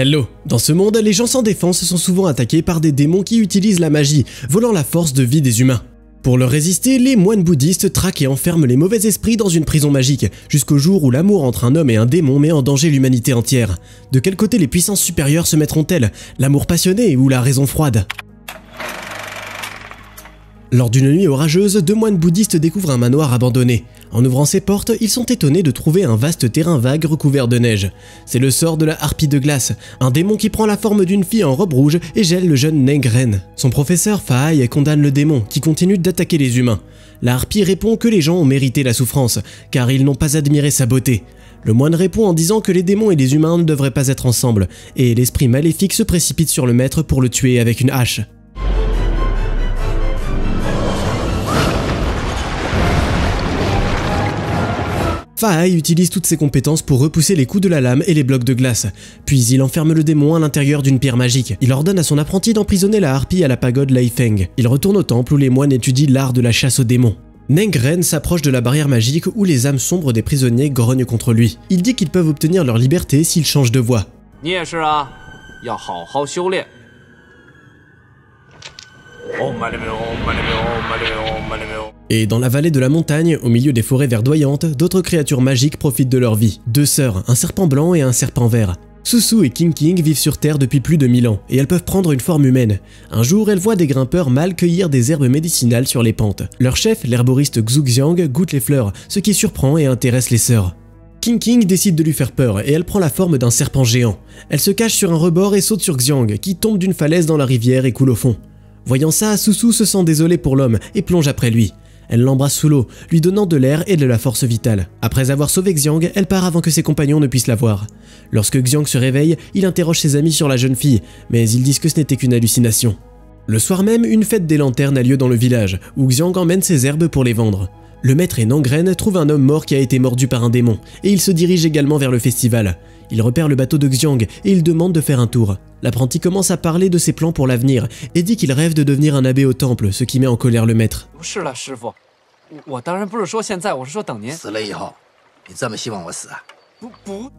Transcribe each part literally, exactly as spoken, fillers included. Hello. Dans ce monde, les gens sans défense sont souvent attaqués par des démons qui utilisent la magie, volant la force de vie des humains. Pour leur résister, les moines bouddhistes traquent et enferment les mauvais esprits dans une prison magique, jusqu'au jour où l'amour entre un homme et un démon met en danger l'humanité entière. De quel côté les puissances supérieures se mettront-elles? L'amour passionné ou la raison froide? Lors d'une nuit orageuse, deux moines bouddhistes découvrent un manoir abandonné. En ouvrant ses portes, ils sont étonnés de trouver un vaste terrain vague recouvert de neige. C'est le sort de la harpie de glace, un démon qui prend la forme d'une fille en robe rouge et gèle le jeune Nengren. Son professeur Fahai condamne le démon, qui continue d'attaquer les humains. La harpie répond que les gens ont mérité la souffrance, car ils n'ont pas admiré sa beauté. Le moine répond en disant que les démons et les humains ne devraient pas être ensemble, et l'esprit maléfique se précipite sur le maître pour le tuer avec une hache. Fahai utilise toutes ses compétences pour repousser les coups de la lame et les blocs de glace. Puis il enferme le démon à l'intérieur d'une pierre magique. Il ordonne à son apprenti d'emprisonner la harpie à la pagode Leifeng. Il retourne au temple où les moines étudient l'art de la chasse aux démons. Nengren s'approche de la barrière magique où les âmes sombres des prisonniers grognent contre lui. Il dit qu'ils peuvent obtenir leur liberté s'ils changent de voie. Et dans la vallée de la montagne, au milieu des forêts verdoyantes, d'autres créatures magiques profitent de leur vie. Deux sœurs, un serpent blanc et un serpent vert. Susu et King King vivent sur Terre depuis plus de mille ans, et elles peuvent prendre une forme humaine. Un jour, elles voient des grimpeurs mâles cueillir des herbes médicinales sur les pentes. Leur chef, l'herboriste Xu Xiang, goûte les fleurs, ce qui surprend et intéresse les sœurs. King King décide de lui faire peur et elle prend la forme d'un serpent géant. Elle se cache sur un rebord et saute sur Xiang, qui tombe d'une falaise dans la rivière et coule au fond. Voyant ça, Susu se sent désolée pour l'homme et plonge après lui. Elle l'embrasse sous l'eau, lui donnant de l'air et de la force vitale. Après avoir sauvé Xiang, elle part avant que ses compagnons ne puissent la voir. Lorsque Xiang se réveille, il interroge ses amis sur la jeune fille, mais ils disent que ce n'était qu'une hallucination. Le soir même, une fête des lanternes a lieu dans le village, où Xiang emmène ses herbes pour les vendre. Le maître et Nengren trouvent un homme mort qui a été mordu par un démon, et ils se dirigent également vers le festival. Ils repèrent le bateau de Xiang et ils demandent de faire un tour. L'apprenti commence à parler de ses plans pour l'avenir et dit qu'il rêve de devenir un abbé au temple, ce qui met en colère le maître.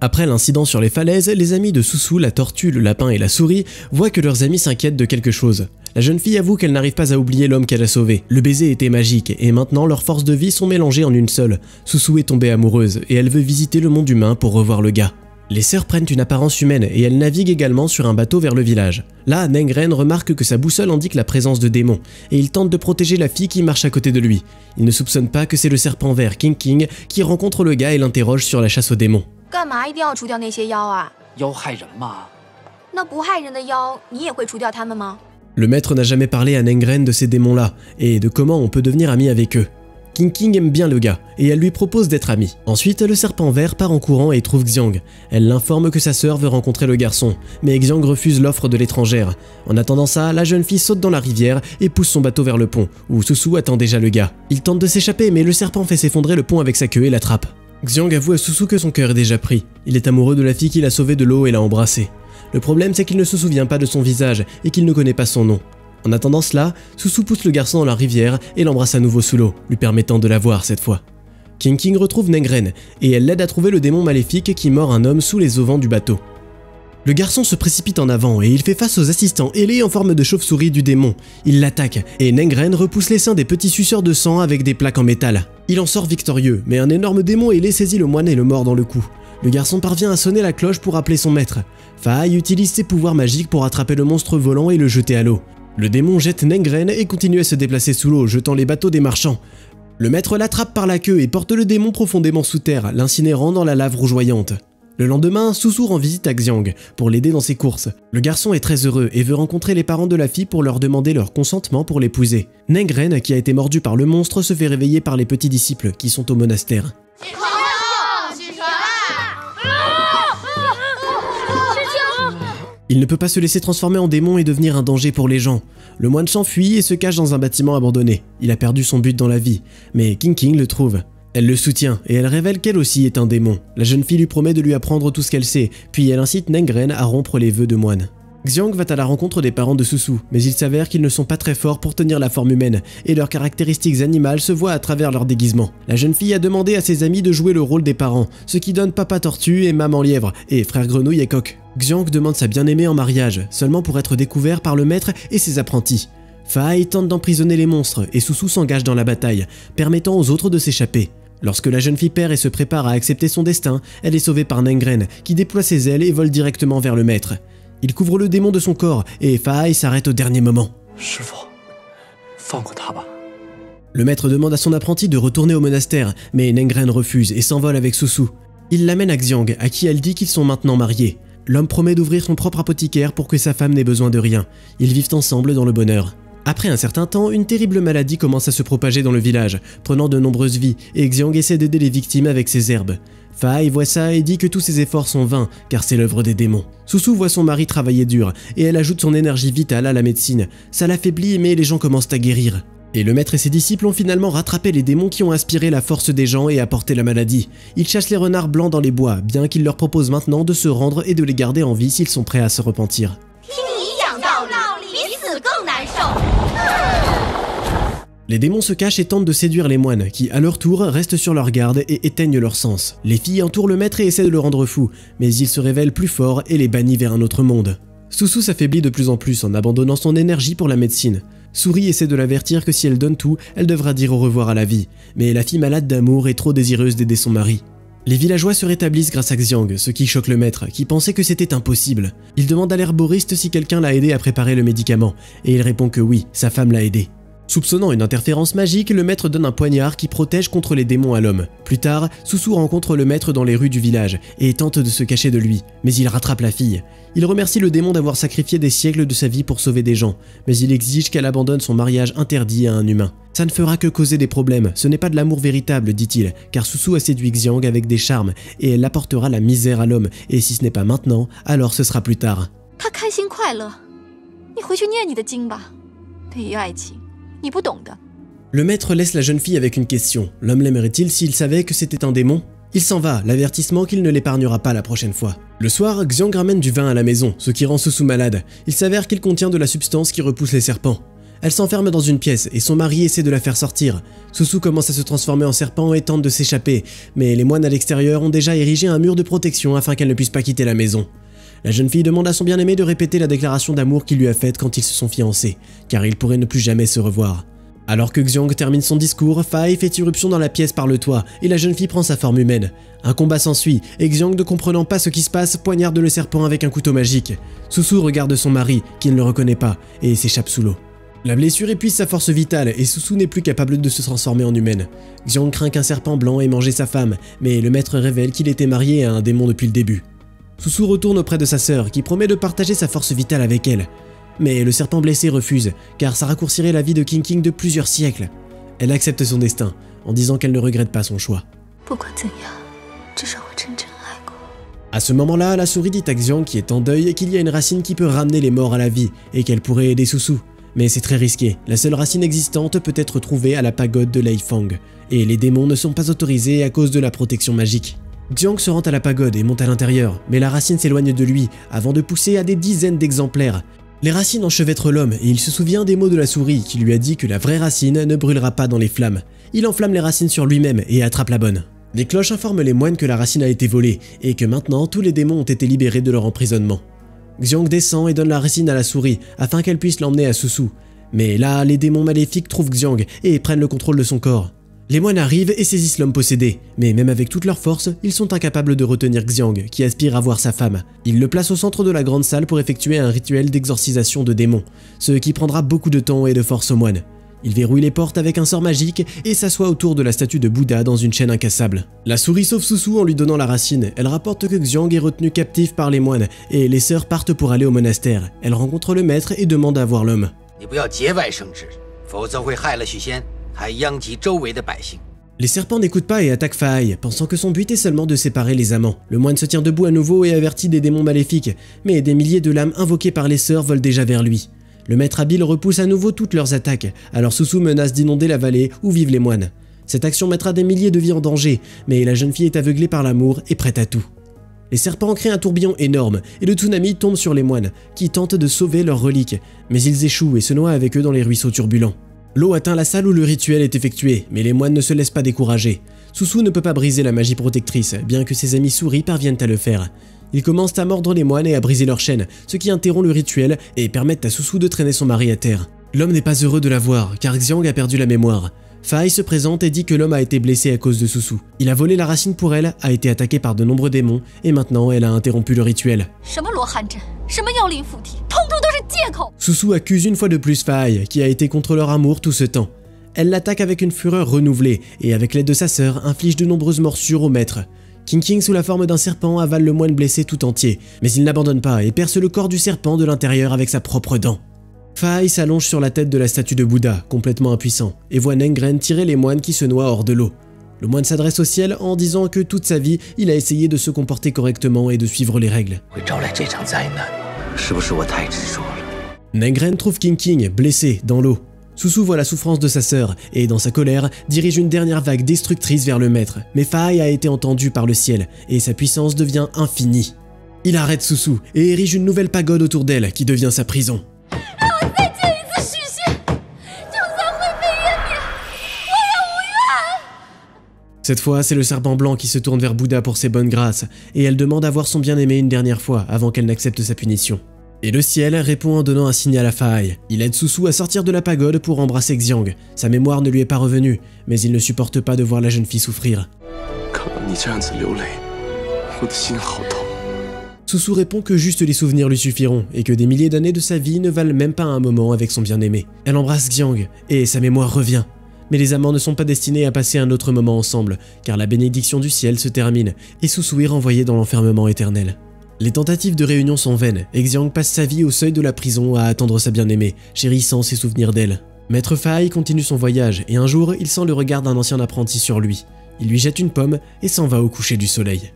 Après l'incident sur les falaises, les amis de Susu, la tortue, le lapin et la souris voient que leurs amis s'inquiètent de quelque chose. La jeune fille avoue qu'elle n'arrive pas à oublier l'homme qu'elle a sauvé. Le baiser était magique et maintenant leurs forces de vie sont mélangées en une seule. Susu est tombée amoureuse et elle veut visiter le monde humain pour revoir le gars. Les sœurs prennent une apparence humaine et elles naviguent également sur un bateau vers le village. Là, Nengren remarque que sa boussole indique la présence de démons et il tente de protéger la fille qui marche à côté de lui. Il ne soupçonne pas que c'est le serpent vert King King qui rencontre le gars et l'interroge sur la chasse aux démons. Le maître n'a jamais parlé à Nengren de ces démons-là et de comment on peut devenir ami avec eux. King King aime bien le gars, et elle lui propose d'être amie. Ensuite, le serpent vert part en courant et trouve Xiang. Elle l'informe que sa sœur veut rencontrer le garçon, mais Xiang refuse l'offre de l'étrangère. En attendant ça, la jeune fille saute dans la rivière et pousse son bateau vers le pont, où Susu attend déjà le gars. Il tente de s'échapper, mais le serpent fait s'effondrer le pont avec sa queue et l'attrape. Xiang avoue à Susu que son cœur est déjà pris. Il est amoureux de la fille qu'il a sauvée de l'eau et l'a embrassée. Le problème, c'est qu'il ne se souvient pas de son visage et qu'il ne connaît pas son nom. En attendant cela, Susu pousse le garçon dans la rivière et l'embrasse à nouveau sous l'eau, lui permettant de la voir cette fois. King King retrouve Nengren et elle l'aide à trouver le démon maléfique qui mord un homme sous les auvents du bateau. Le garçon se précipite en avant et il fait face aux assistants ailés en forme de chauve-souris du démon. Il l'attaque et Nengren repousse les seins des petits suceurs de sang avec des plaques en métal. Il en sort victorieux, mais un énorme démon ailé saisit le moine et le mord dans le cou. Le garçon parvient à sonner la cloche pour appeler son maître. Fahai utilise ses pouvoirs magiques pour attraper le monstre volant et le jeter à l'eau. Le démon jette Nengren et continue à se déplacer sous l'eau, jetant les bateaux des marchands. Le maître l'attrape par la queue et porte le démon profondément sous terre, l'incinérant dans la lave rougeoyante. Le lendemain, Susu rend visite à Xiang pour l'aider dans ses courses. Le garçon est très heureux et veut rencontrer les parents de la fille pour leur demander leur consentement pour l'épouser. Nengren, qui a été mordu par le monstre, se fait réveiller par les petits disciples qui sont au monastère. Il ne peut pas se laisser transformer en démon et devenir un danger pour les gens. Le moine s'enfuit et se cache dans un bâtiment abandonné. Il a perdu son but dans la vie, mais King King le trouve. Elle le soutient et elle révèle qu'elle aussi est un démon. La jeune fille lui promet de lui apprendre tout ce qu'elle sait, puis elle incite Nengren à rompre les vœux de moine. Xiang va à la rencontre des parents de Susu, mais il s'avère qu'ils ne sont pas très forts pour tenir la forme humaine, et leurs caractéristiques animales se voient à travers leur déguisement. La jeune fille a demandé à ses amis de jouer le rôle des parents, ce qui donne papa tortue et maman lièvre, et frère grenouille et coq. Xiang demande sa bien-aimée en mariage, seulement pour être découvert par le maître et ses apprentis. Fahai tente d'emprisonner les monstres et Susu s'engage dans la bataille, permettant aux autres de s'échapper. Lorsque la jeune fille perd et se prépare à accepter son destin, elle est sauvée par Nengren, qui déploie ses ailes et vole directement vers le maître. Il couvre le démon de son corps et Fahai s'arrête au dernier moment. Le maître demande à son apprenti de retourner au monastère, mais Nengren refuse et s'envole avec Susu. Il l'amène à Xiang, à qui elle dit qu'ils sont maintenant mariés. L'homme promet d'ouvrir son propre apothicaire pour que sa femme n'ait besoin de rien. Ils vivent ensemble dans le bonheur. Après un certain temps, une terrible maladie commence à se propager dans le village, prenant de nombreuses vies, et Xiang essaie d'aider les victimes avec ses herbes. Fahai voit ça et dit que tous ses efforts sont vains, car c'est l'œuvre des démons. Susu voit son mari travailler dur, et elle ajoute son énergie vitale à la médecine. Ça l'affaiblit, mais les gens commencent à guérir. Et le maître et ses disciples ont finalement rattrapé les démons qui ont inspiré la force des gens et apporté la maladie. Ils chassent les renards blancs dans les bois, bien qu'ils leur proposent maintenant de se rendre et de les garder en vie s'ils sont prêts à se repentir. Les démons se cachent et tentent de séduire les moines, qui à leur tour restent sur leur garde et éteignent leur sens. Les filles entourent le maître et essaient de le rendre fou, mais il se révèle plus fort et les bannit vers un autre monde. Susu s'affaiblit de plus en plus en abandonnant son énergie pour la médecine. Souris essaie de l'avertir que si elle donne tout, elle devra dire au revoir à la vie, mais la fille malade d'amour est trop désireuse d'aider son mari. Les villageois se rétablissent grâce à Xiang, ce qui choque le maître, qui pensait que c'était impossible. Il demande à l'herboriste si quelqu'un l'a aidé à préparer le médicament, et il répond que oui, sa femme l'a aidé. Soupçonnant une interférence magique, le maître donne un poignard qui protège contre les démons à l'homme. Plus tard, Susu rencontre le maître dans les rues du village et tente de se cacher de lui, mais il rattrape la fille. Il remercie le démon d'avoir sacrifié des siècles de sa vie pour sauver des gens, mais il exige qu'elle abandonne son mariage interdit à un humain. « Ça ne fera que causer des problèmes, ce n'est pas de l'amour véritable, dit-il, car Susu a séduit Xiang avec des charmes et elle apportera la misère à l'homme, et si ce n'est pas maintenant, alors ce sera plus tard. » Le maître laisse la jeune fille avec une question. L'homme l'aimerait-il s'il savait que c'était un démon? Il s'en va, l'avertissement qu'il ne l'épargnera pas la prochaine fois. Le soir, Xiang ramène du vin à la maison, ce qui rend Susu malade. Il s'avère qu'il contient de la substance qui repousse les serpents. Elle s'enferme dans une pièce et son mari essaie de la faire sortir. Susu commence à se transformer en serpent et tente de s'échapper, mais les moines à l'extérieur ont déjà érigé un mur de protection afin qu'elle ne puisse pas quitter la maison. La jeune fille demande à son bien-aimé de répéter la déclaration d'amour qu'il lui a faite quand ils se sont fiancés, car ils pourraient ne plus jamais se revoir. Alors que Xiang termine son discours, Fahai fait irruption dans la pièce par le toit et la jeune fille prend sa forme humaine. Un combat s'ensuit et Xiang, ne comprenant pas ce qui se passe, poignarde le serpent avec un couteau magique. Susu regarde son mari, qui ne le reconnaît pas, et s'échappe sous l'eau. La blessure épuise sa force vitale et Susu n'est plus capable de se transformer en humaine. Xiang craint qu'un serpent blanc ait mangé sa femme, mais le maître révèle qu'il était marié à un démon depuis le début. Susu retourne auprès de sa sœur, qui promet de partager sa force vitale avec elle. Mais le serpent blessé refuse, car ça raccourcirait la vie de King King de plusieurs siècles. Elle accepte son destin, en disant qu'elle ne regrette pas son choix. À ce moment-là, la souris dit à Xiang, qui est en deuil, qu'il y a une racine qui peut ramener les morts à la vie, et qu'elle pourrait aider Susu. Mais c'est très risqué, la seule racine existante peut être trouvée à la pagode de Leifeng, et les démons ne sont pas autorisés à cause de la protection magique. Xiang se rend à la pagode et monte à l'intérieur, mais la racine s'éloigne de lui, avant de pousser à des dizaines d'exemplaires. Les racines enchevêtrent l'homme et il se souvient des mots de la souris qui lui a dit que la vraie racine ne brûlera pas dans les flammes. Il enflamme les racines sur lui-même et attrape la bonne. Les cloches informent les moines que la racine a été volée et que maintenant tous les démons ont été libérés de leur emprisonnement. Xiang descend et donne la racine à la souris afin qu'elle puisse l'emmener à Susu. Mais là, les démons maléfiques trouvent Xiang et prennent le contrôle de son corps. Les moines arrivent et saisissent l'homme possédé, mais même avec toute leur force, ils sont incapables de retenir Xiang, qui aspire à voir sa femme. Ils le placent au centre de la grande salle pour effectuer un rituel d'exorcisation de démons, ce qui prendra beaucoup de temps et de force aux moines. Ils verrouillent les portes avec un sort magique et s'assoient autour de la statue de Bouddha dans une chaîne incassable. La souris sauve Susu en lui donnant la racine. Elle rapporte que Xiang est retenu captif par les moines, et les sœurs partent pour aller au monastère. Elle rencontre le maître et demande à voir l'homme. Les serpents n'écoutent pas et attaquent Fahai, pensant que son but est seulement de séparer les amants. Le moine se tient debout à nouveau et avertit des démons maléfiques, mais des milliers de lames invoquées par les sœurs volent déjà vers lui. Le maître habile repousse à nouveau toutes leurs attaques, alors Susu menace d'inonder la vallée où vivent les moines. Cette action mettra des milliers de vies en danger, mais la jeune fille est aveuglée par l'amour et prête à tout. Les serpents créent un tourbillon énorme, et le tsunami tombe sur les moines, qui tentent de sauver leurs reliques, mais ils échouent et se noient avec eux dans les ruisseaux turbulents. L'eau atteint la salle où le rituel est effectué, mais les moines ne se laissent pas décourager. Susu ne peut pas briser la magie protectrice, bien que ses amis souris parviennent à le faire. Ils commencent à mordre les moines et à briser leurs chaînes, ce qui interrompt le rituel et permettent à Susu de traîner son mari à terre. L'homme n'est pas heureux de la voir, car Xiang a perdu la mémoire. Fahai se présente et dit que l'homme a été blessé à cause de Susu. Il a volé la racine pour elle, a été attaqué par de nombreux démons, et maintenant elle a interrompu le rituel. Susu accuse une fois de plus Fahai, qui a été contre leur amour tout ce temps. Elle l'attaque avec une fureur renouvelée, et avec l'aide de sa sœur, inflige de nombreuses morsures au maître. King King, sous la forme d'un serpent, avale le moine blessé tout entier, mais il n'abandonne pas et perce le corps du serpent de l'intérieur avec sa propre dent. Fahai s'allonge sur la tête de la statue de Bouddha, complètement impuissant, et voit Nengren tirer les moines qui se noient hors de l'eau. Le moine s'adresse au ciel en disant que toute sa vie, il a essayé de se comporter correctement et de suivre les règles. Nengren trouve King King, blessé, dans l'eau. Susu voit la souffrance de sa sœur, et dans sa colère, dirige une dernière vague destructrice vers le maître, mais Fahai a été entendu par le ciel, et sa puissance devient infinie. Il arrête Susu, et érige une nouvelle pagode autour d'elle, qui devient sa prison. Cette fois, c'est le serpent blanc qui se tourne vers Bouddha pour ses bonnes grâces, et elle demande à voir son bien-aimé une dernière fois avant qu'elle n'accepte sa punition. Et le ciel répond en donnant un signal à Fahai. Il aide Susu à sortir de la pagode pour embrasser Xiang. Sa mémoire ne lui est pas revenue, mais il ne supporte pas de voir la jeune fille souffrir. Susu répond que juste les souvenirs lui suffiront, et que des milliers d'années de sa vie ne valent même pas un moment avec son bien-aimé. Elle embrasse Xiang, et sa mémoire revient. Mais les amants ne sont pas destinés à passer un autre moment ensemble, car la bénédiction du ciel se termine, et Susu est renvoyé dans l'enfermement éternel. Les tentatives de réunion sont vaines, et Xiang passe sa vie au seuil de la prison à attendre sa bien-aimée, chérissant ses souvenirs d'elle. Maître Fahai continue son voyage, et un jour, il sent le regard d'un ancien apprenti sur lui. Il lui jette une pomme, et s'en va au coucher du soleil.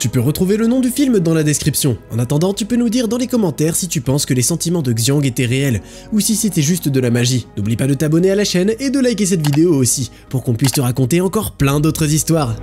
Tu peux retrouver le nom du film dans la description. En attendant, tu peux nous dire dans les commentaires si tu penses que les sentiments de Xiang étaient réels ou si c'était juste de la magie. N'oublie pas de t'abonner à la chaîne et de liker cette vidéo aussi pour qu'on puisse te raconter encore plein d'autres histoires.